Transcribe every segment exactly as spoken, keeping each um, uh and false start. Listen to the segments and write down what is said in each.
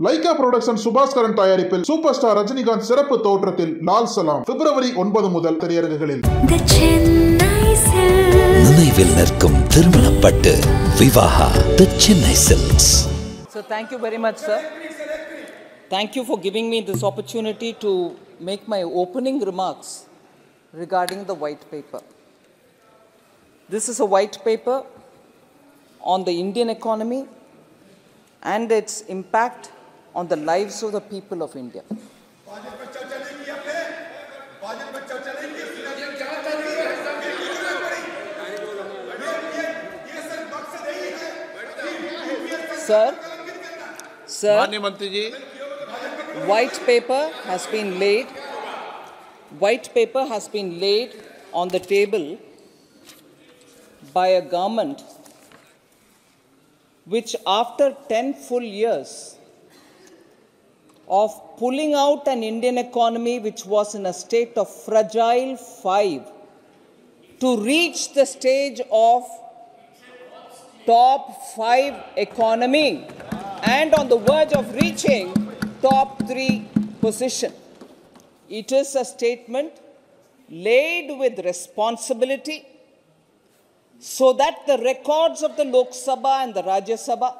Laila Production Subhas Karan Tayaripil Superstar Rajinikanth சிறப்பு தோற்றத்தில் லால் சலாம் பிப்ரவரி ஒன்பது முதல் திரையரங்குகளில் The Chennai Silks நினைவில் நிற்கும் திருமணப்பட்டு Vivaha The Chennai Silks So thank you very much sir Thank you for giving me this opportunity to make my opening remarks regarding the white paper This is a white paper on the Indian economy and its impact on the lives of the people of India. Sir, sir, white paper has been laid, white paper has been laid on the table by a government which after ten full years of pulling out an Indian economy which was in a state of fragile five to reach the stage of top five economy and on the verge of reaching top three position. It is a statement laid with responsibility so that the records of the Lok Sabha and the Rajya Sabha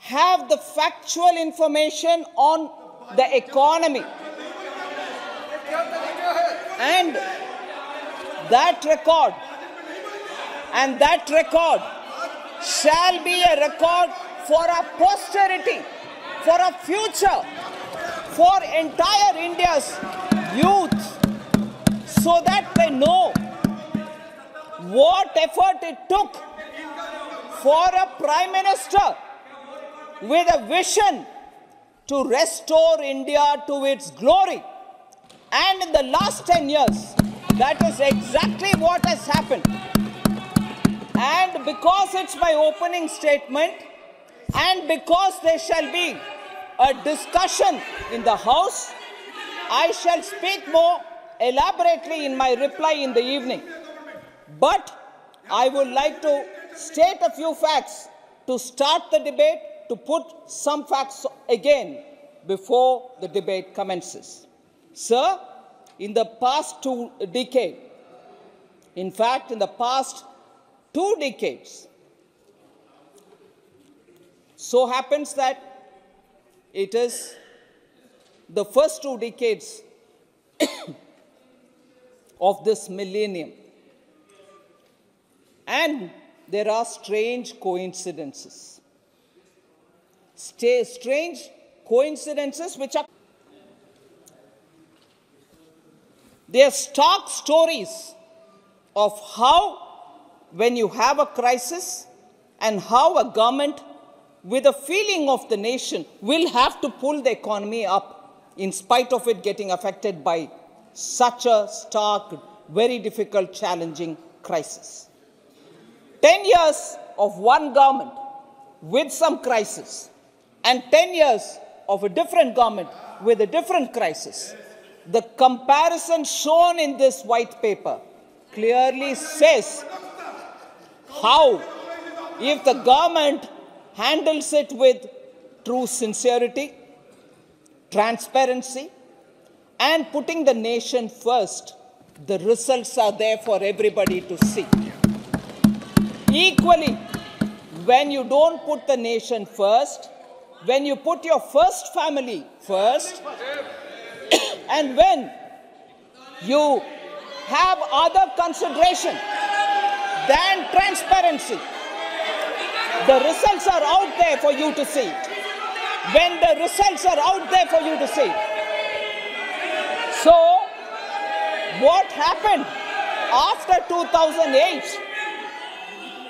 have the factual information on the economy. And that record, and that record shall be a record for our posterity, for our future, for entire India's youth, so that they know what effort it took for a Prime Minister with a vision to restore India to its glory. And in the last ten years, that is exactly what has happened. And because it's my opening statement, and because there shall be a discussion in the House, I shall speak more elaborately in my reply in the evening. But I would like to state a few facts to start the debate, to put some facts again before the debate commences. Sir, in the past two decades, in fact, in the past two decades, so happens that it is the first two decades of this millennium. And there are strange coincidences. Stay strange coincidences which are... They are stark stories of how, when you have a crisis, and how a government with a feeling of the nation will have to pull the economy up in spite of it getting affected by such a stark, very difficult, challenging crisis. Ten years of one government with some crisis and ten years of a different government with a different crisis. The comparison shown in this white paper clearly says how, if the government handles it with true sincerity, transparency, and putting the nation first, the results are there for everybody to see. Equally, when you don't put the nation first, when you put your first family first, and when you have other consideration than transparency, the results are out there for you to see. When the results are out there for you to see. So, what happened after two thousand eight?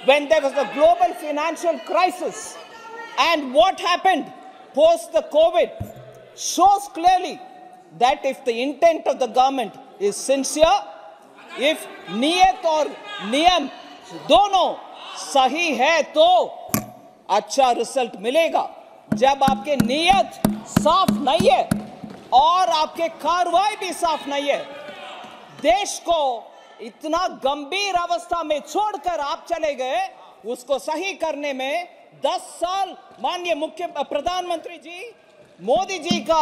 When there was a global financial crisis, and what happened post the COVID shows clearly that if the intent of the government is sincere, if niyat or niyam dono sahi hai to acha result milega. Jab aapke niyat saaf nahi hai aur aapke karwai bhi saaf nahi hai, desh ko इतना गंभीर अवस्था में छोड़कर आप चले गए, उसको सही करने में दस साल माननीय मुख्य प्रधानमंत्री जी मोदी जी का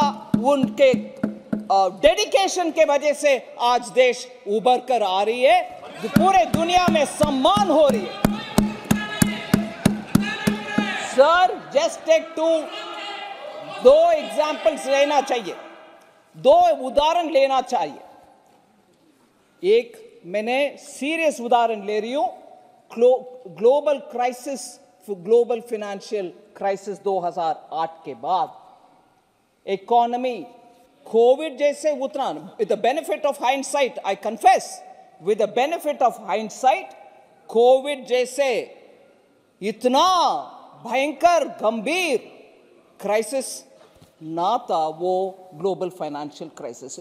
उनके डेडिकेशन के वजह से आज देश उभर कर आ रही है, पूरे दुनिया में सम्मान हो रही है। सर जस्ट टेक टू दो एग्जाम्पल्स लेना चाहिए, दो उदाहरण लेना चाहिए। एक मैंने सीरियस उदाहरण ले रही हूं, global crisis, global financial crisis दो हज़ार आठ के बाद इकोनॉमी कोविड जैसे उतना, with the benefit of hindsight, I confess, with the benefit of hindsight Covid जैसे इतना भयंकर गंभीर क्राइसिस ना था वो global financial crisis.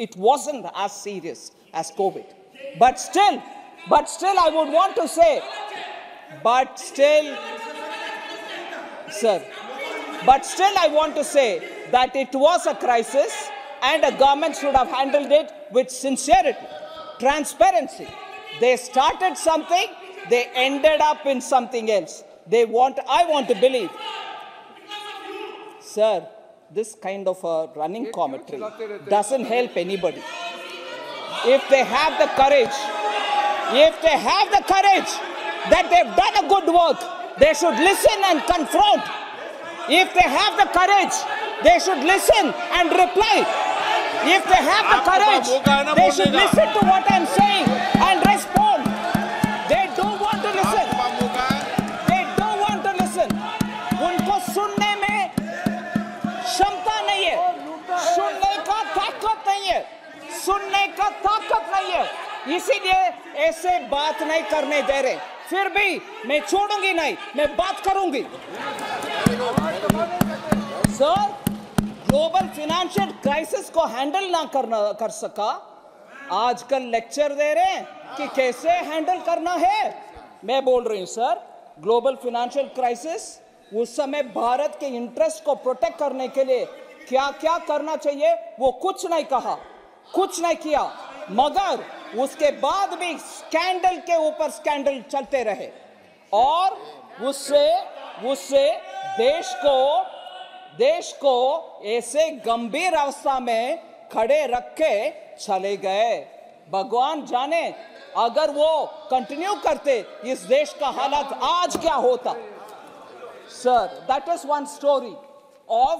It wasn't as serious as Covid, but still but still I would want to say but still sir but still I want to say that it was a crisis and a government should have handled it with sincerity, transparency. They started something, they ended up in something else. They want, I want to believe, sir, this kind of a running commentary doesn't help anybody. If they have the courage, if they have the courage that they've done a good work, they should listen and confront. If they have the courage, they should listen and reply. If they have the courage, they should listen to what I'm saying and respond. They don't want to listen. सुनने का ताकत नहीं है, इसीलिए ऐसे बात नहीं करने दे रहे। फिर भी मैं छोड़ूंगी नहीं, मैं बात करूंगी। सर ग्लोबल फिनेंशियल क्राइसिस को हैंडल ना करना कर सका, आजकल लेक्चर दे रहे हैं कि कैसे हैंडल करना है। मैं बोल रही हूं सर, ग्लोबल फिनेंशियल क्राइसिस उस समय भारत के इंटरेस्ट को प्रोटेक्ट करने के लिए क्या क्या करना चाहिए वो कुछ नहीं कहा, कुछ नहीं किया, मगर उसके बाद भी स्कैंडल के ऊपर स्कैंडल चलते रहे और उससे उससे देश को देश को ऐसे गंभीर अवस्था में खड़े रख के चले गए। भगवान जाने अगर वो कंटिन्यू करते इस देश का हालत आज क्या होता। Sir that is one story of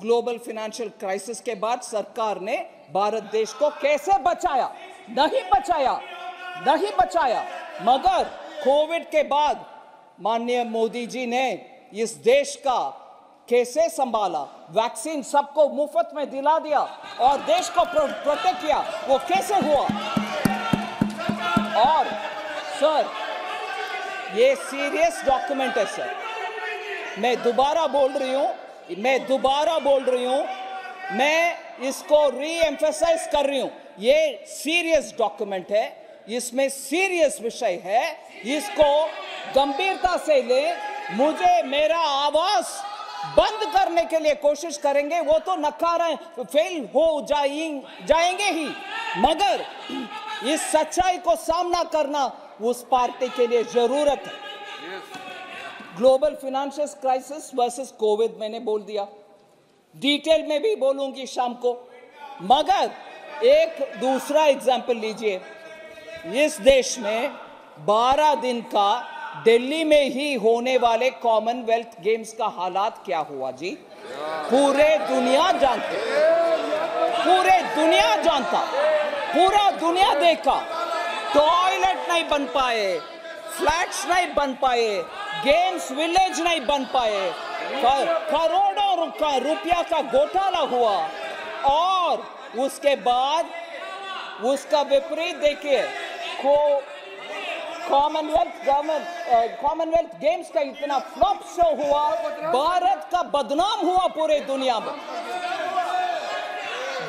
global financial crisis के बाद सरकार ने भारत देश को कैसे बचाया। नहीं बचाया, नहीं बचाया, मगर कोविड के बाद माननीय मोदी जी ने इस देश का कैसे संभाला, वैक्सीन सबको मुफ्त में दिला दिया और देश को प्रोटेक्ट किया, वो कैसे हुआ। और सर ये सीरियस डॉक्यूमेंट है सर, मैं दोबारा बोल रही हूँ मैं दोबारा बोल रही हूँ मैं इसको रीएम्फेसाइज कर रही हूँ, ये सीरियस डॉक्यूमेंट है, इसमें सीरियस विषय है, इसको गंभीरता से ले। मुझे मेरा आवाज बंद करने के लिए कोशिश करेंगे वो तो नकारा फेल हो जाएंगे ही, मगर इस सच्चाई को सामना करना उस पार्टी के लिए जरूरत है। Global financial crisis versus Covid मैंने बोल दिया, डिटेल में भी बोलूंगी शाम को, मगर एक दूसरा एग्जाम्पल लीजिए। इस देश में बारह दिन का दिल्ली में ही होने वाले कॉमनवेल्थ गेम्स का हालात क्या हुआ जी, पूरे दुनिया जानते, पूरे दुनिया जानता, पूरा दुनिया देखा। टॉयलेट नहीं बन पाए, फ्लैट्स नहीं बन पाए, गेम्स विलेज नहीं बन पाए, करोड़ों रुपया का घोटाला हुआ और उसके बाद उसका विपरीत देखिए को कॉमनवेल्थ गवर्नमेंट कॉमनवेल्थ गेम्स का इतना फ्लॉप शो हुआ, भारत का बदनाम हुआ पूरे दुनिया में।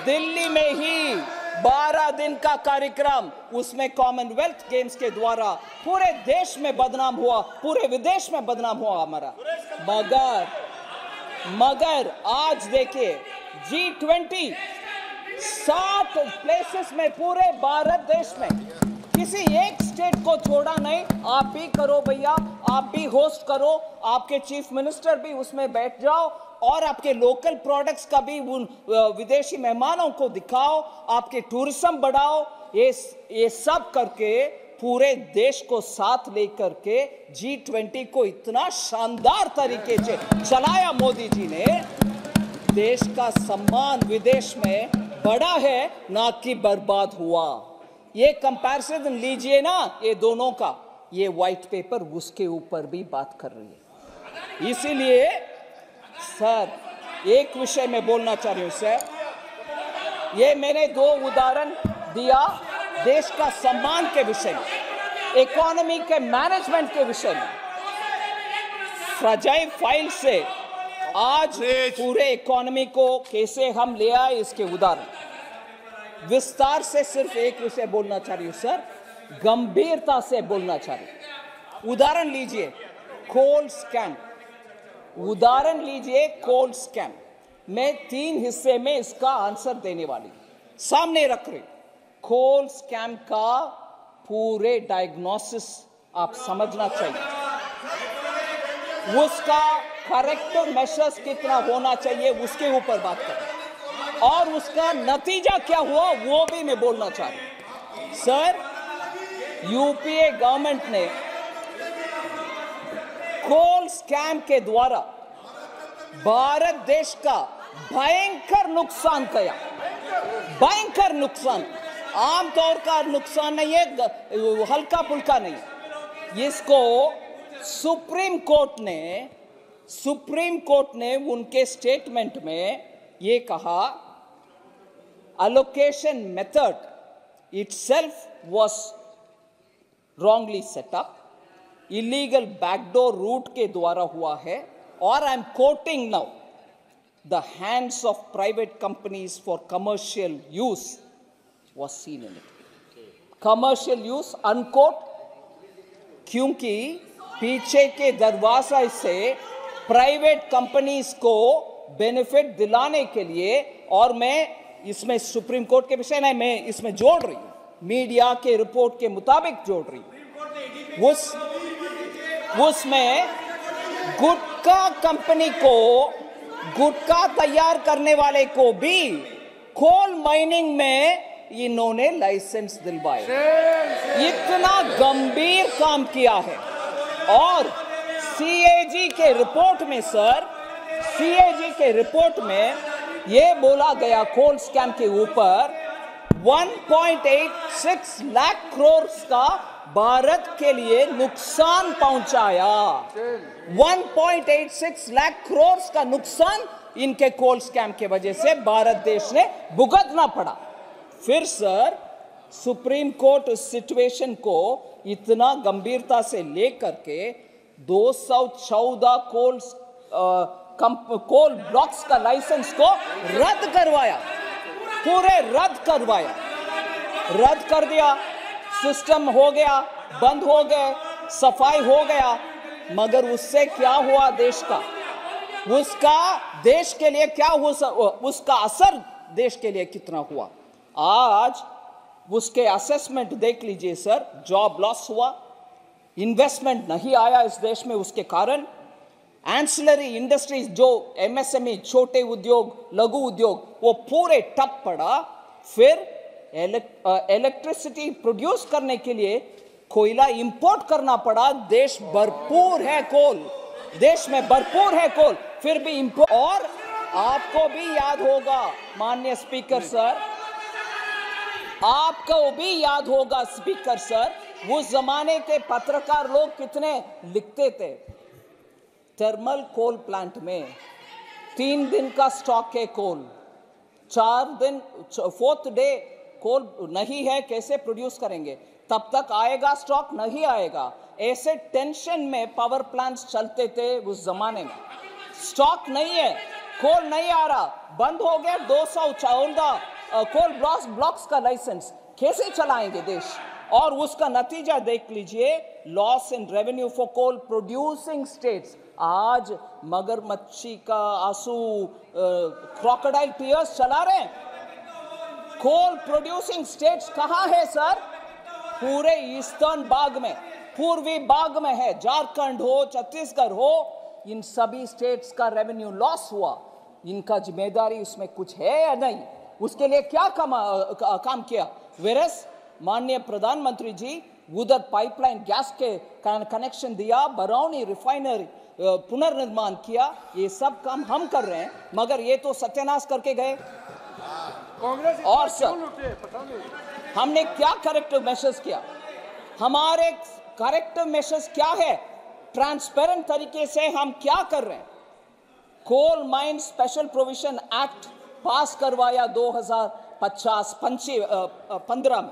दिल्ली में ही बारह दिन का कार्यक्रम, उसमें कॉमनवेल्थ गेम्स के द्वारा पूरे देश में बदनाम हुआ, पूरे विदेश में बदनाम हुआ हमारा। मगर मगर आज देखिए जी ट्वेंटी सात प्लेसेस में पूरे भारत देश में, किसी एक स्टेट को छोड़ा नहीं। आप ही करो भैया, आप भी होस्ट करो, आपके चीफ मिनिस्टर भी उसमें बैठ जाओ और आपके लोकल प्रोडक्ट्स का भी उन विदेशी मेहमानों को दिखाओ, आपके टूरिज्म बढ़ाओ। ये ये सब करके पूरे देश को साथ लेकर के जी ट्वेंटी को इतना शानदार तरीके से चलाया मोदी जी ने। देश का सम्मान विदेश में बढ़ा है, ना कि बर्बाद हुआ। ये कंपैरिजन लीजिए ना ये दोनों का। ये व्हाइट पेपर उसके ऊपर भी बात कर रही है। इसीलिए सर एक विषय में बोलना चाह रही हूँ सर, ये मैंने दो उदाहरण दिया देश का सम्मान के विषय में, इकोनॉमी के मैनेजमेंट के विषय में। फ्रजाइल फाइल से आज पूरे इकोनॉमी को कैसे हम ले आए, इसके उदाहरण। विस्तार से सिर्फ एक विषय बोलना चाह रही हूँ सर, गंभीरता से बोलना चाह रही हूँ। उदाहरण लीजिए कोल स्कैम, उदाहरण लीजिए कोल स्कैम। मैं तीन हिस्से में इसका आंसर देने वाली हूँ, सामने रख रही। कोल स्कैम का पूरे डायग्नोसिस आप समझना चाहिए, उसका करेक्टिव मेजर्स कितना होना चाहिए उसके ऊपर बात करें, और उसका नतीजा क्या हुआ वो भी मैं बोलना चाह रही हूँ सर। यूपीए गवर्नमेंट ने कोल स्कैम के द्वारा भारत देश का भयंकर नुकसान किया, भयंकर नुकसान। आमतौर का नुकसान नहीं है, हल्का फुल्का नहीं। इसको सुप्रीम कोर्ट ने सुप्रीम कोर्ट ने उनके स्टेटमेंट में ये कहा, allocation method itself was wrongly set up, illegal backdoor route के द्वारा हुआ है, और I am quoting now, the hands of private companies for commercial use was seen in it. Commercial use unquote, क्योंकि पीछे के दरवाजा से प्राइवेट कंपनीज को बेनिफिट दिलाने के लिए। और मैं इसमें सुप्रीम कोर्ट के विषय नहीं, मैं इसमें जोड़ रही हूं, मीडिया के रिपोर्ट के मुताबिक जोड़ रही हूं, उस उसमें गुटखा कंपनी को, गुटखा तैयार करने वाले को भी कोल माइनिंग में इन्होंने लाइसेंस दिलवाए। इतना गंभीर काम किया है। और सीएजी के रिपोर्ट में सर, सीएजी के रिपोर्ट में यह बोला गया कोल स्कैम के ऊपर एक पॉइंट छियासी लाख करोड़ का भारत के लिए नुकसान पहुंचाया। एक पॉइंट छियासी लाख करोड़ का नुकसान इनके कोल स्कैम के वजह से भारत देश ने भुगतना पड़ा। फिर सर सुप्रीम कोर्ट उस सिचुएशन को इतना गंभीरता से लेकर के दो सौ चौदह कोल कोल ब्लॉक्स का लाइसेंस को रद्द करवाया, पूरे रद्द करवाया, रद्द कर दिया। सिस्टम हो गया, बंद हो गए, सफाई हो गया। मगर उससे क्या हुआ देश का, उसका देश के लिए क्या हो, उसका असर देश के लिए कितना हुआ। आज उसके असेसमेंट देख लीजिए सर, जॉब लॉस हुआ, इन्वेस्टमेंट नहीं आया इस देश में, उसके कारण एंसिलरी इंडस्ट्रीज जो एमएसएमई, छोटे उद्योग, लघु उद्योग, वो पूरे ठप पड़ा। फिर इलेक्ट्रिसिटी प्रोड्यूस करने के लिए कोयला इंपोर्ट करना पड़ा। देश भरपूर है कोल, देश में भरपूर है कोल, फिर भी इंपोर्ट। और आपको भी याद होगा माननीय स्पीकर सर, आपको भी याद होगा स्पीकर सर, उस जमाने के पत्रकार लोग कितने लिखते थे, थर्मल कोल प्लांट में तीन दिन का स्टॉक है कोल, चार दिन फोर्थ डे कोल नहीं है, कैसे प्रोड्यूस करेंगे, तब तक आएगा स्टॉक नहीं आएगा। ऐसे टेंशन में पावर प्लांट्स चलते थे उस जमाने में। स्टॉक नहीं है, कोल नहीं आ रहा, बंद हो गया दो सौ चौदह कोल ब्लॉक्स ब्लॉक्स का लाइसेंस, कैसे चलाएंगे देश। और उसका नतीजा देख लीजिए, loss in revenue for coal producing states. आज मगरमच्छी का आंसू, क्रोकोडाइल टीयर्स चला रहे हैं। कोल प्रोड्यूसिंग स्टेट्स कहाँ है सर, पूरे ईस्टर्न भाग में, पूर्वी भाग में है, झारखंड हो, छत्तीसगढ़ हो, इन सभी स्टेट्स का रेवेन्यू लॉस हुआ, इनका जिम्मेदारी उसमें कुछ है या नहीं, उसके लिए क्या काम काम किया। वेरस माननीय प्रधानमंत्री जी उधर पाइपलाइन गैस के कनेक्शन दिया, बरौनी रिफाइनरी पुनर्निर्माण किया, ये सब काम हम कर रहे हैं, मगर ये तो सत्यानाश करके गए। कांग्रेस और सर हमने क्या करेक्टिव मेजर्स किया, हमारे करेक्टिव मेजर्स क्या है, ट्रांसपेरेंट तरीके से हम क्या कर रहे हैं। Coal mine special provision act pass करवाया दो हज़ार पंद्रह में,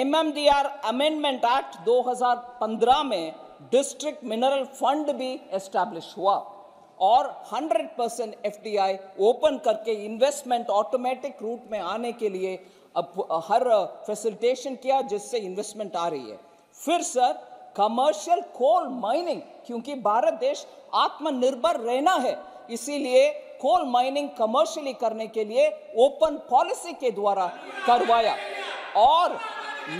एमएमडीआर अमेंडमेंट एक्ट दो हज़ार पंद्रह में डिस्ट्रिक्ट मिनरल फंड भी एस्टैब्लिश हुआ और हंड्रेड परसेंट एफडीआई ओपन करके इन्वेस्टमेंट ऑटोमेटिक रूट में आने के लिए हर फैसिलिटेशन किया जिससे इन्वेस्टमेंट आ रही है। फिर सर कमर्शियल कोल माइनिंग, क्योंकि भारत देश आत्मनिर्भर रहना है, इसीलिए कोल माइनिंग कमर्शियली करने के लिए ओपन पॉलिसी के द्वारा करवाया और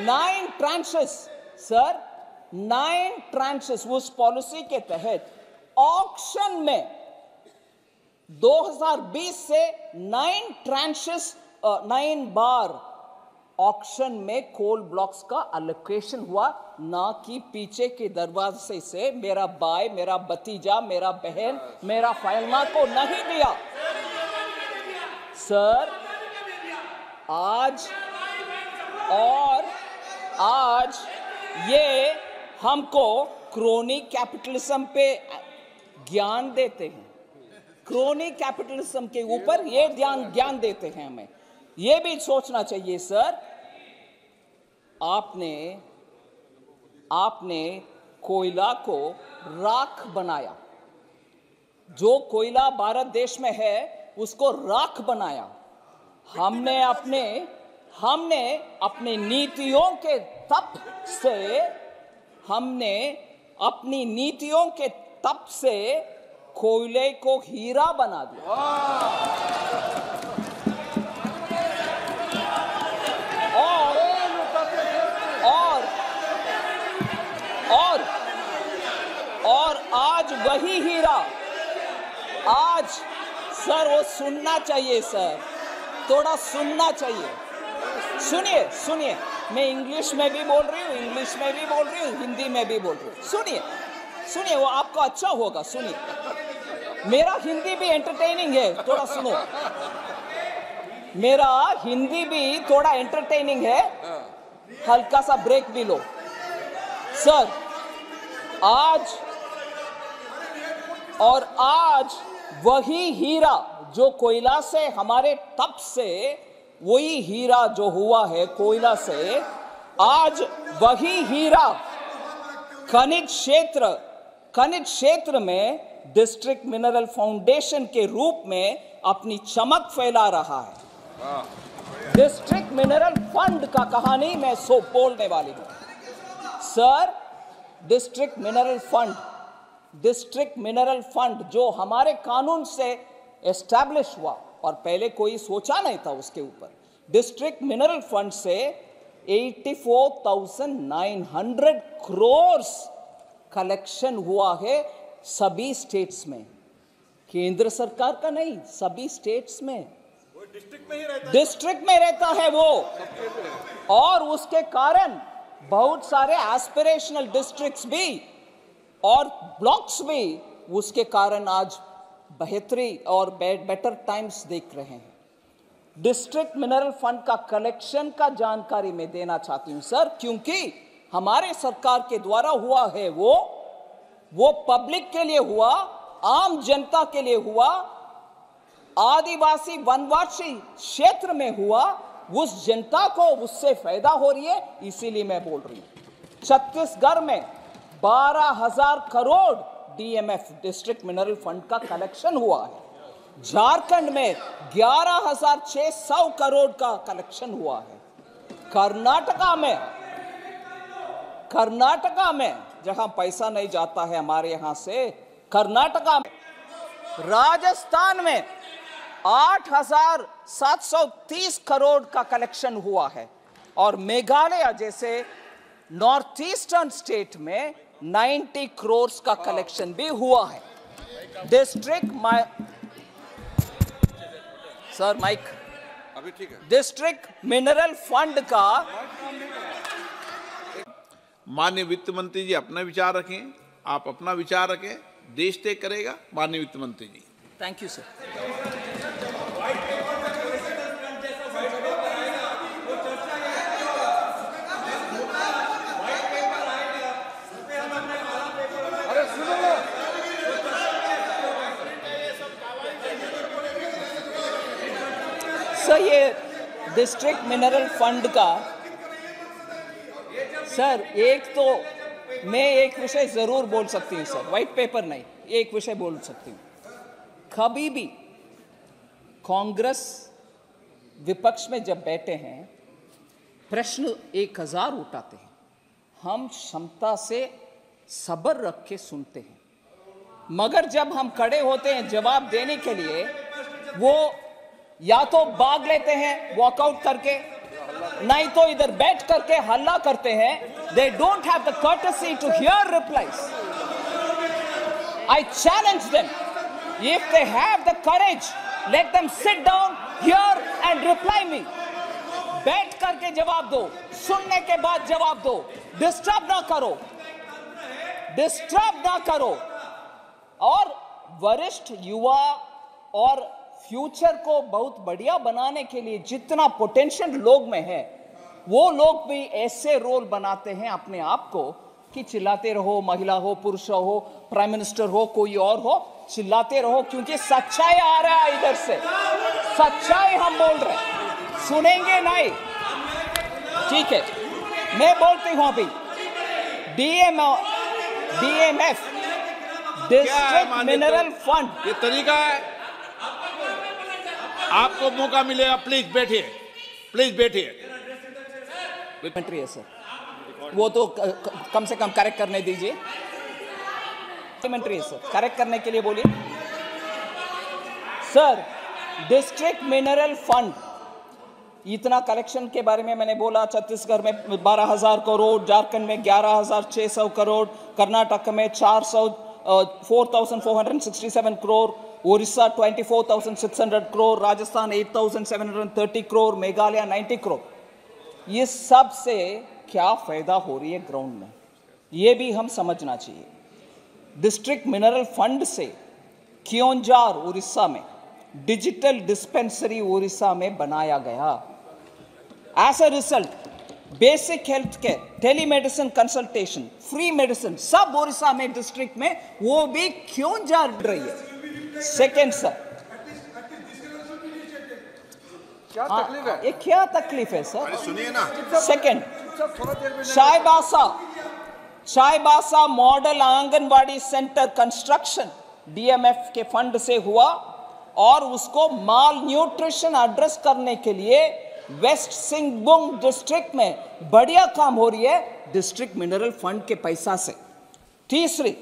nine tranches sir nine tranches उस पॉलिसी के तहत ऑक्शन में दो हज़ार बीस से नाइन ट्रांचेस नाइन बार ऑक्शन में कोल ब्लॉक्स का अलोकेशन हुआ, ना कि पीछे के दरवाजे से मेरा भाई, मेरा भतीजा, मेरा बहन, मेरा फायलमा को नहीं दिया। सर आज और आज ये हमको क्रोनी कैपिटलिज्म पे ज्ञान देते हैं, क्रोनी कैपिटलिज्म के ऊपर ये ध्यान ज्ञान देते हैं। हमें ये भी सोचना चाहिए सर, आपने आपने कोयला को राख बनाया, जो कोयला भारत देश में है उसको राख बनाया। हमने अपने हमने अपने नीतियों के तप से हमने अपनी नीतियों के तप से कोयले को हीरा बना दिया। और और और और आज वही हीरा, आज सर वो सुनना चाहिए सर, थोड़ा सुनना चाहिए। सुनिए सुनिए, मैं इंग्लिश में भी बोल रही हूँ, इंग्लिश में भी बोल रही हूँ, हिंदी में भी बोल रही हूँ। सुनिए सुनिए, वो आपको अच्छा होगा। सुनिए, मेरा हिंदी भी एंटरटेनिंग है, थोड़ा सुनो। मेरा हिंदी भी थोड़ा एंटरटेनिंग है, हल्का सा ब्रेक भी लो सर। आज और आज वही हीरा जो कोयला से, हमारे तप से वही हीरा जो हुआ है कोयला से, आज वही हीरा खनिज क्षेत्र खनिज क्षेत्र में डिस्ट्रिक्ट मिनरल फाउंडेशन के रूप में अपनी चमक फैला रहा है। डिस्ट्रिक्ट मिनरल फंड का कहानी मैं सो बोलने वाली हूं sir. District mineral fund district mineral fund जो हमारे कानून से एस्टैब्लिश हुआ और पहले कोई सोचा नहीं था उसके ऊपर। डिस्ट्रिक्ट मिनरल फंड से चौरासी हज़ार नौ सौ करोड़ कलेक्शन हुआ है सभी स्टेट्स में, केंद्र सरकार का नहीं, सभी स्टेट्स में, डिस्ट्रिक्ट में ही रहता है, डिस्ट्रिक्ट में रहता है वो। और उसके कारण बहुत सारे एस्पिरेशनल डिस्ट्रिक्ट्स भी और ब्लॉक्स भी उसके कारण आज बेहतरी और बेटर टाइम्स देख रहे हैं। डिस्ट्रिक्ट मिनरल फंड का कलेक्शन का जानकारी मैं देना चाहती हूं सर, क्योंकि हमारे सरकार के द्वारा हुआ है वो वो पब्लिक के लिए हुआ, आम जनता के लिए हुआ, आदिवासी वनवासी क्षेत्र में हुआ, उस जनता को उससे फायदा हो रही है, इसीलिए मैं बोल रही हूं। छत्तीसगढ़ में बारह हजार crore DMF district mineral fund का कलेक्शन हुआ है। झारखंड में ग्यारह हज़ार छह सौ करोड़ का कलेक्शन हुआ है। कर्नाटका में कर्नाटका में जहां पैसा नहीं जाता है हमारे यहां से, कर्नाटका में, राजस्थान में आठ हज़ार सात सौ तीस करोड़ का कलेक्शन हुआ है और मेघालय जैसे नॉर्थ ईस्टर्न स्टेट में नब्बे करोड़ का कलेक्शन भी हुआ है। डिस्ट्रिक्ट माइ सर माइक अभी ठीक है। डिस्ट्रिक्ट मिनरल फंड का माननीय वित्त मंत्री जी अपना विचार रखें, आप अपना विचार रखें, देश तय करेगा माननीय वित्त मंत्री ji. Thank you sir. Sir ये डिस्ट्रिक्ट मिनरल फंड का सर एक तो मैं एक विषय ज़रूर बोल सकती हूँ सर, वाइट पेपर नहीं, एक विषय बोल सकती हूँ। कभी भी कांग्रेस विपक्ष में जब बैठे हैं प्रश्न एक हज़ार उठाते हैं, हम क्षमता से सब्र रख के सुनते हैं, मगर जब हम खड़े होते हैं जवाब देने के लिए वो या तो भाग लेते हैं वॉकआउट करके, नहीं तो इधर बैठ करके हल्ला करते हैं। They don't have the courtesy to hear replies. I challenge them, if they have the courage let them sit down here and reply me. बैठ करके जवाब दो, सुनने के बाद जवाब दो, डिस्टर्ब ना करो, डिस्टर्ब ना करो। और वरिष्ठ युवा और फ्यूचर को बहुत बढ़िया बनाने के लिए जितना पोटेंशियल लोग में है वो लोग भी ऐसे रोल बनाते हैं अपने आप को कि चिल्लाते रहो, महिला हो, पुरुष हो, प्राइम मिनिस्टर हो, कोई और हो, चिल्लाते रहो, क्योंकि सच्चाई आ रहा है इधर से, सच्चाई हम बोल रहे हैं, सुनेंगे नहीं। ठीक है, मैं बोलती हूँ अभी DM DMF district mineral fund, ये तरीका है। आपको मौका मिलेगा, प्लीज बैठिए, प्लीज बैठिए। कंट्री है सर, वो तो कम से कम करेक्ट करने दीजिए। कंट्री है सर, करेक्ट करने के लिए बोलिए सर। डिस्ट्रिक्ट मिनरल फंड इतना कलेक्शन के बारे में मैंने बोला, छत्तीसगढ़ में बारह हज़ार करोड़, झारखंड में ग्यारह हज़ार छह सौ करोड़, कर्नाटक में चार सौ four thousand four hundred sixty seven crore, Orissa चौबीस हज़ार छह सौ करोड़, राजस्थान आठ हज़ार सात सौ तीस करोड़, मेघालय नब्बे करोड़। ये सब से क्या फायदा हो रही है ग्राउंड में, ये भी हम समझना चाहिए। डिस्ट्रिक्ट मिनरल फंड से क्योंजार उड़ीसा में डिजिटल डिस्पेंसरी उड़ीसा में बनाया गया। As a result basic health care, telemedicine consultation, free medicine सब उड़ीसा में डिस्ट्रिक्ट में, वो भी क्योंजार रही है। सेकेंड सर, क्या तकलीफ है, ये क्या तकलीफ है सर, सुनिए ना। Second, Chaibasa Chaibasa model anganwadi centre construction DMF के फंड से हुआ, और उसको माल न्यूट्रिशन एड्रेस करने के लिए वेस्ट सिंहभूम डिस्ट्रिक्ट में बढ़िया काम हो रही है डिस्ट्रिक्ट मिनरल फंड के पैसा से। तीसरी,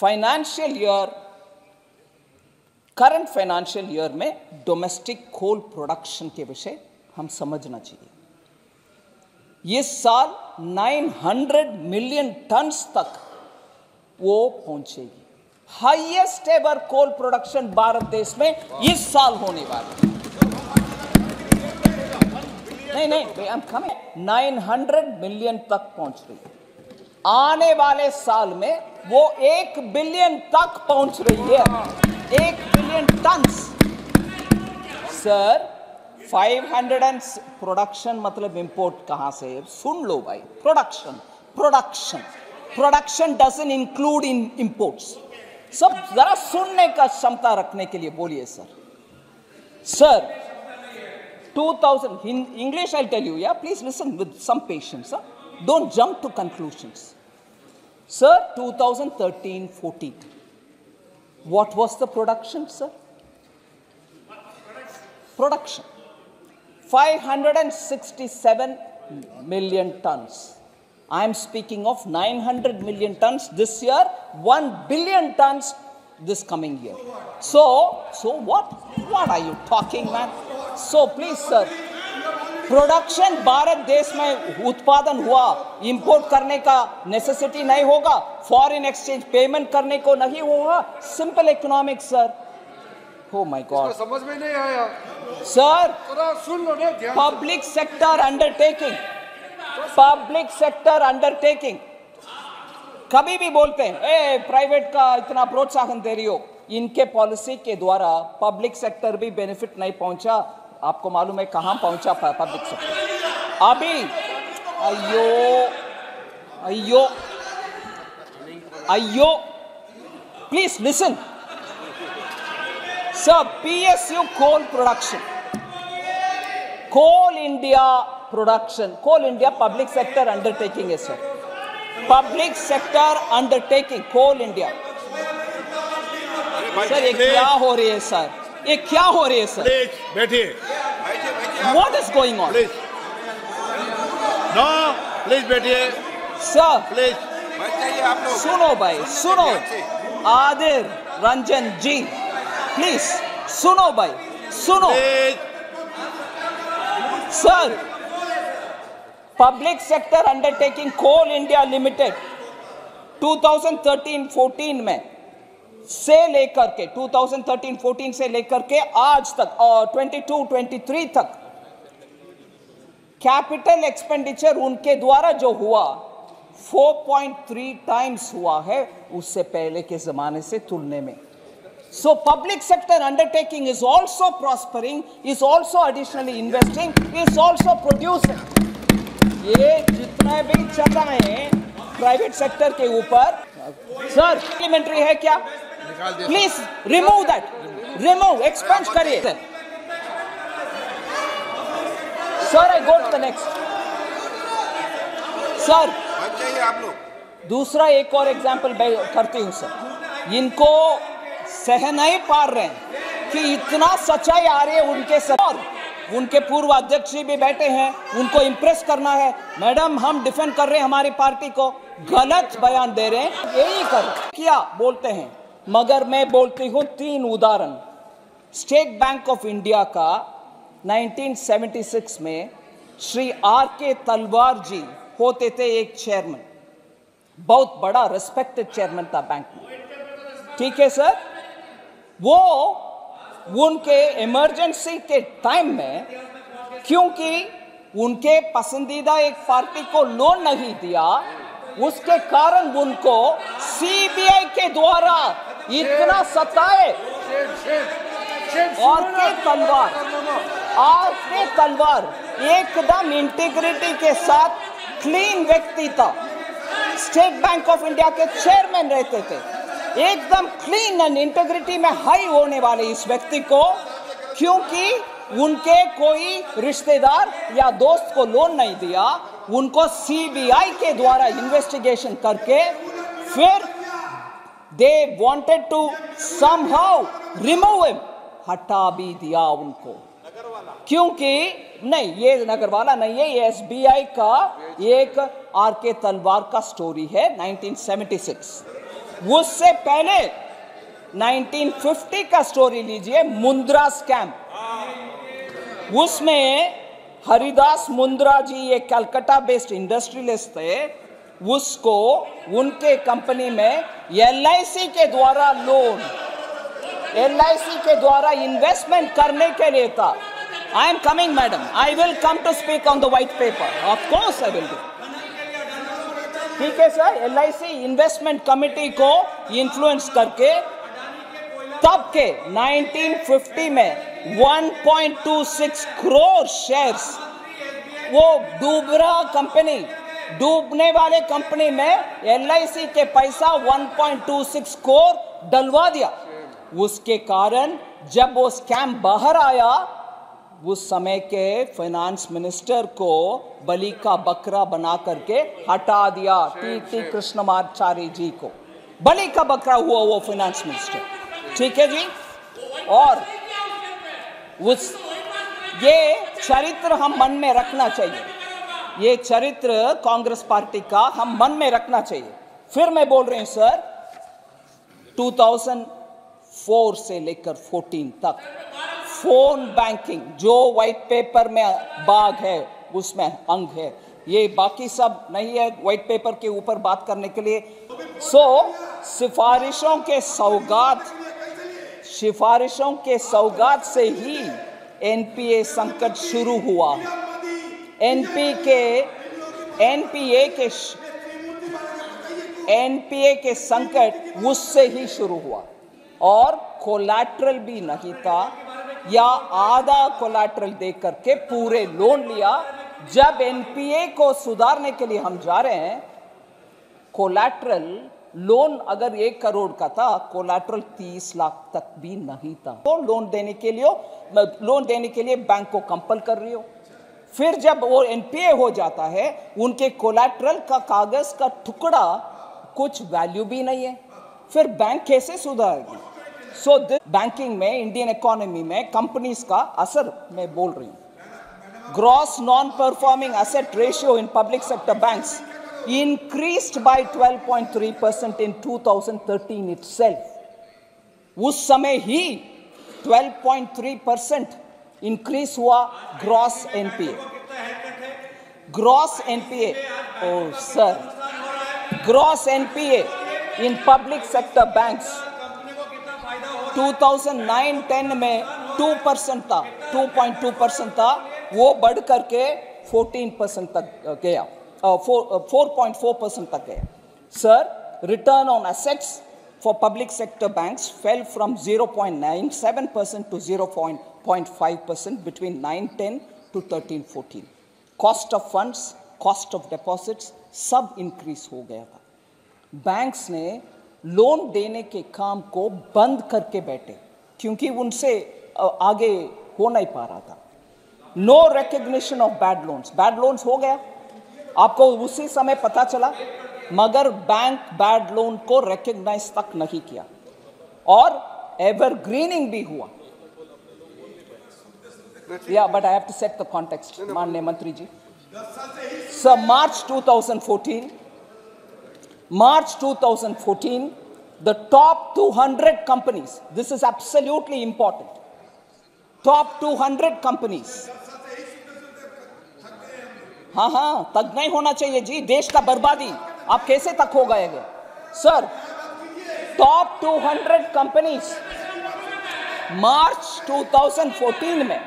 financial year current financial year में डोमेस्टिक कोल प्रोडक्शन के विषय हम समझना चाहिए। इस साल नौ सौ मिलियन टन्स तक वो पहुंचेगी। Highest ever coal production Bharat देश में इस साल होने वाला है। नहीं नहीं नौ सौ मिलियन तक पहुंच रही है, आने वाले साल में वो एक बिलियन तक पहुंच रही है, एक बिलियन टन्स। सर पाँच सौ प्रोडक्शन मतलब इंपोर्ट कहां से, सुन लो भाई, production production production doesn't include in imports. सब जरा सुनने का क्षमता रखने के लिए बोलिए sir. Sir two thousand English I tell you, या please listen with some patience, don't jump to conclusions. Sir two thousand thirteen fourteen what was the production sir, production five hundred sixty-seven million tons. I am speaking of nine hundred million tons this year, one billion tons this coming year. So so what what are you talking man? So please sir, production Bharat देश में उत्पादन हुआ, import करने का necessity नहीं होगा, foreign exchange payment करने को नहीं होगा, simple economics sir. Oh my God, समझ में नहीं आया सर। सुन लो, public sector undertaking, public sector undertaking कभी भी बोलते हैं ए प्राइवेट का इतना प्रोत्साहन दे रही हो, इनके पॉलिसी के द्वारा पब्लिक सेक्टर भी बेनिफिट नहीं पहुंचा। आपको मालूम है कहां पहुंचा पब्लिक सेक्टर? अभी अयो अयो अयो please listen sir. PSU coal production, coal India production, coal India public sector undertaking है सर, पब्लिक सेक्टर अंडरटेकिंग कोल इंडिया। सर ये क्या हो रही है सर, ये क्या हो रही है सर? बैठिए, what is going on? No please बैठिए सर, प्लीज आप लोग सुनो भाई, सुनो आदिर रंजन जी, प्लीज सुनो भाई, सुनो सर। पब्लिक सेक्टर अंडरटेकिंग कोल इंडिया लिमिटेड दो हज़ार तेरह चौदह में से लेकर के दो हज़ार तेरह चौदह से लेकर के आज तक और बाईस तेईस तक कैपिटल एक्सपेंडिचर उनके द्वारा जो हुआ चार पॉइंट तीन टाइम्स हुआ है उससे पहले के जमाने से तुलने में। So public sector undertaking is also prospering, is also additionally investing, is also producing. ये जितना भी चल रहा है प्राइवेट सेक्टर के ऊपर सर इम्प्लीमेंटरी है क्या? Please remove that, remove, expand करिए sir. I go to the next sir. आप लोग दूसरा एक और एग्जाम्पल करती हूँ सर। इनको सह नहीं पा रहे हैं कि इतना सच्चाई आ रही है उनके साथ। उनके पूर्व अध्यक्ष भी बैठे हैं, उनको इम्प्रेस करना है, मैडम हम डिफेंड कर रहे हैं हमारी पार्टी को, गलत बयान दे रहे हैं, यही कर क्या बोलते हैं। मगर मैं बोलती हूँ तीन उदाहरण। स्टेट बैंक ऑफ इंडिया का उन्नीस सौ छिहत्तर में श्री आर के तलवार जी होते थे एक चेयरमैन, बहुत बड़ा रिस्पेक्टेड चेयरमैन था बैंक में, ठीक है सर। वो उनके इमरजेंसी के टाइम में क्योंकि उनके पसंदीदा एक पार्टी को लोन नहीं दिया, उसके कारण उनको सीबीआई के द्वारा इतना सताए। और के तलवार, आर के तलवार एकदम इंटीग्रिटी के साथ क्लीन व्यक्ति था, स्टेट बैंक ऑफ इंडिया के चेयरमैन रहते थे, एकदम क्लीन एंड इंटेग्रिटी में हाई होने वाले इस व्यक्ति को क्योंकि उनके कोई रिश्तेदार या दोस्त को लोन नहीं दिया, उनको सीबीआई के द्वारा इन्वेस्टिगेशन करके फिर they wanted to somehow remove him, हटा भी दिया उनको क्योंकि नहीं ये नगरवाला नहीं है, ये एसबीआई का एक आर के तलवार का स्टोरी है उन्नीस सौ छिहत्तर। उससे पहले उन्नीस सौ पचास का स्टोरी लीजिए, मुंद्रा स्कैम। उसमें हरिदास मुंद्रा जी ये कलकत्ता बेस्ड इंडस्ट्रियलिस्ट थे, उसको उनके कंपनी में एलआईसी के द्वारा लोन, एलआईसी के द्वारा इन्वेस्टमेंट करने के लिए था। I am coming madam, I will come to speak on the white paper, of course I will do, ठीक है सर। एलआईसी इन्वेस्टमेंट कमेटी को इन्फ्लुएंस करके तब के उन्नीस सौ पचास में एक पॉइंट दो छह करोड़ शेयर्स वो डूबरा कंपनी, डूबने वाले कंपनी में एलआईसी के पैसा एक पॉइंट दो छह करोड़ डलवा दिया। उसके कारण जब वो स्कैम बाहर आया उस समय के फाइनेंस मिनिस्टर को बलि का बकरा बना करके हटा दिया, टी टी कृष्णमाचारी जी को बलि का बकरा हुआ वो फाइनेंस मिनिस्टर, ठीक है जी। और उस ये चरित्र हम मन में रखना चाहिए, ये चरित्र कांग्रेस पार्टी का हम मन में रखना चाहिए। फिर मैं बोल रही हूँ सर, दो हज़ार चार से लेकर चौदह तक फोन बैंकिंग जो व्हाइट पेपर में बाग है उसमें अंग है, ये बाकी सब नहीं है व्हाइट पेपर के ऊपर बात करने के लिए। सो सिफारिशों के सौगात सिफारिशों के सौगात से ही एनपीए संकट शुरू हुआ। एनपी के एनपीए के एनपीए के संकट उससे ही शुरू हुआ और कोलैटरल भी नहीं था या आधा कोलैटरल दे करके पूरे लोन लिया। जब एनपीए को सुधारने के लिए हम जा रहे हैं, कोलैटरल लोन अगर एक करोड़ का था, कोलैटरल तीस लाख तक भी नहीं था। तो लोन देने के लिए लोन देने के लिए बैंक को कंपल कर रही हो, फिर जब वो एनपीए हो जाता है उनके कोलैटरल का कागज का टुकड़ा कुछ वैल्यू भी नहीं है, फिर बैंक कैसे सुधारेगी? सो बैंकिंग में, इंडियन इकोनॉमी में कंपनीज का असर मैं बोल रही हूँ। Gross non performing asset ratio in public sector banks increased by twelve point three percent in twenty thirteen itself। उस समय ही twelve point three percent increase हुआ gross N P A। gross N P A, oh sir, gross N P A in public sector banks two thousand nine ten में two percent था, two point two percent था, वो बढ़ करके fourteen percent तक गया, four point four percent तक है। Sir, return on assets for public sector banks fell from zero point nine seven percent to zero point five percent between nine ten to thirteen fourteen। Cost of funds, cost of deposits सब increase हो गया था। Banks ने loan देने के काम को बंद करके बैठे क्योंकि उनसे आगे हो नहीं पा रहा था। No recognition of bad loans, bad loans हो गया, आपको उसी समय पता चला, मगर बैंक बैड लोन को रिकग्नाइज तक नहीं किया और एवरग्रीनिंग भी हुआ। या but I have to set the context, माननीय मंत्री जी। Sir, March twenty fourteen, March twenty fourteen, the top two hundred companies, this is absolutely important, top two hundred companies, हाँ हाँ तक नहीं होना चाहिए जी, देश का बर्बादी, आप कैसे तक हो गए sir? Top two hundred companies March twenty fourteen में,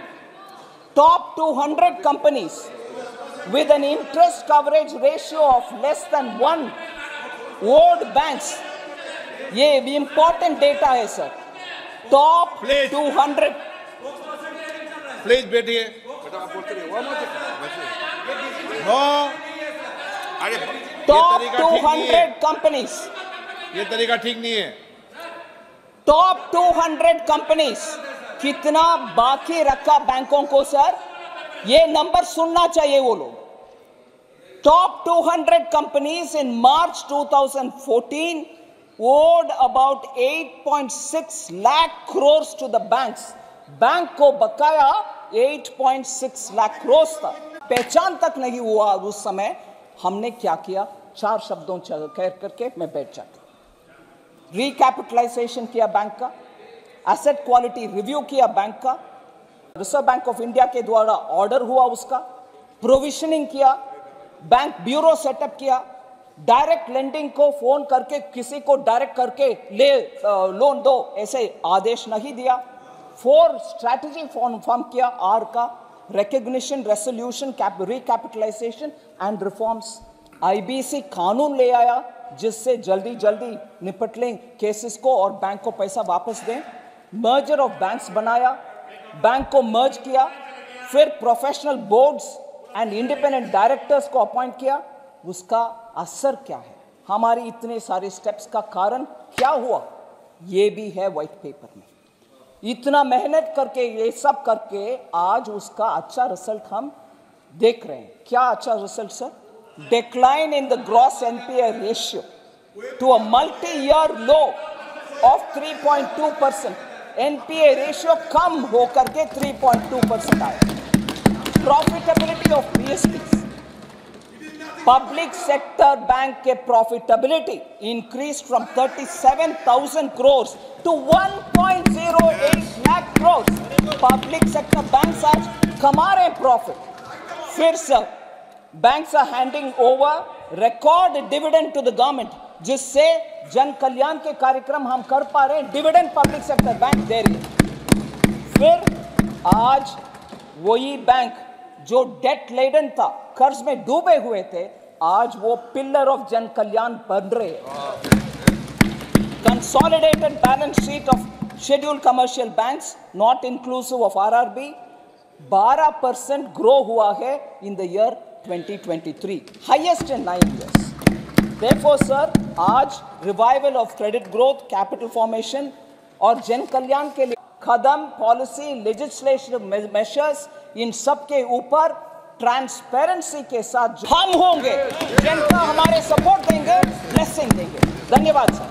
top two hundred companies with an interest coverage ratio of less than one world banks, ये भी इंपॉर्टेंट डेटा है sir. Top two hundred, please बैठिए, टॉप two hundred कंपनीज, ये तरीका ठीक नहीं है। टॉप two hundred कंपनीज कितना बाकी रखा बैंकों को सर, ये नंबर सुनना चाहिए वो लोग। Top two hundred companies in March twenty fourteen owed about eight point six lakh crores to the banks, bank को बकाया eight point six lakh crores था। पहचान तक नहीं हुआ उस समय, हमने क्या किया, चार शब्दों कह करके मैं बैठ जाता। रिकैपिटलाइजेशन किया बैंक का, एसेट क्वालिटी रिव्यू किया बैंक का, रिजर्व बैंक ऑफ इंडिया के द्वारा ऑर्डर हुआ उसका, प्रोविजनिंग किया, बैंक ब्यूरो सेटअप किया, डायरेक्ट लेंडिंग को फोन करके किसी को डायरेक्ट करके ले लोन दो ऐसे आदेश नहीं दिया। फोर स्ट्रैटेजी फॉर्म किया आर का, recognition, resolution, recapitalisation and reforms. IBC कानून ले आया जिससे जल्दी जल्दी निपट लें केसेस को और बैंक को पैसा वापस दें। मर्जर ऑफ बैंक्स बनाया, बैंक को मर्ज किया, फिर professional boards and independent directors को अपॉइंट किया। उसका असर क्या है, हमारी इतने सारे स्टेप्स का कारण क्या हुआ, ये भी है व्हाइट पेपर में। इतना मेहनत करके ये सब करके आज उसका अच्छा रिजल्ट हम देख रहे हैं। क्या अच्छा result sir? Decline in the gross NPA ratio to a multi year low of three point two percent, NPA ratio कम होकर के three point two परसेंट आया। Profitability of PSB Public sector bank के profitability increased from thirty-seven thousand crores to one point zero eight lakh crores. Public sector banks आज कमा रहे profit. फिर sir banks are handing over record dividend to the government, जिससे जन कल्याण के कार्यक्रम हम कर पा रहे हैं. डिविडेंड पब्लिक सेक्टर बैंक दे रही है. फिर आज वही बैंक जो डेट लेडन था, कर्ज में डूबे हुए थे, आज वो पिलर ऑफ जन कल्याण बन रहे हैं. Consolidated balance sheet of scheduled commercial banks, not inclusive of RRB, बारह परसेंट ग्रो हुआ है in the year twenty twenty three, highest in nine years. Therefore sir, आज revival of credit growth, capital formation और जन कल्याण के लिए कदम, पॉलिसी, लेजिस्लेटिव मेजर्स, इन सब के ऊपर ट्रांसपेरेंसी के साथ हम होंगे, जनता हमारे सपोर्ट देंगे, ब्लेसिंग देंगे. धन्यवाद सर.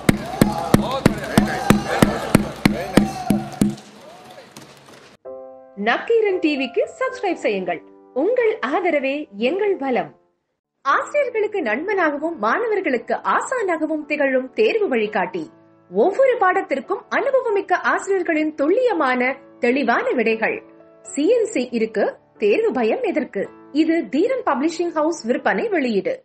नकीरन टीवी के सब्सक्राइब செய்யுங்கள். உங்கள் ஆதரவே எங்கள் பலம். ஆசிரியர்களுக்கு நண்பனாகவும் மாணவர்களுக்கு ஆசானாகவும் திகழும் தேர்வு வழிகாட்டி. ஒவ்வொரு பாடத்திற்கும் அனுபவமிக்க ஆசிரியர்களின் துல்லியமான தெளிவான விடைகள். सी एन सी இருக்கு, தேர்வு பயம் எதற்கு? இது தீரன் பப்ளிஷிங் ஹவுஸ் விற்பனை வெளியீடு.